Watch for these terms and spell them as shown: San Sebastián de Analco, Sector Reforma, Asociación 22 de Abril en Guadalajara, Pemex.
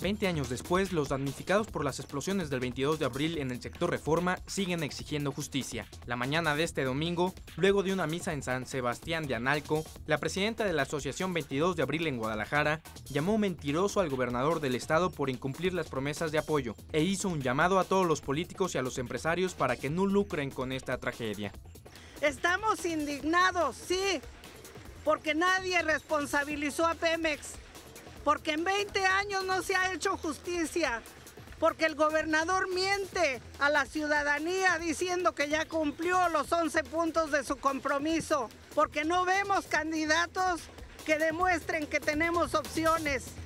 20 años después, los damnificados por las explosiones del 22 de abril en el sector Reforma siguen exigiendo justicia. La mañana de este domingo, luego de una misa en San Sebastián de Analco, la presidenta de la Asociación 22 de Abril en Guadalajara llamó mentiroso al gobernador del estado por incumplir las promesas de apoyo e hizo un llamado a todos los políticos y a los empresarios para que no lucren con esta tragedia. Estamos indignados, sí, porque nadie responsabilizó a Pemex. Porque en 20 años no se ha hecho justicia, porque el gobernador miente a la ciudadanía diciendo que ya cumplió los 11 puntos de su compromiso, porque no vemos candidatos que demuestren que tenemos opciones.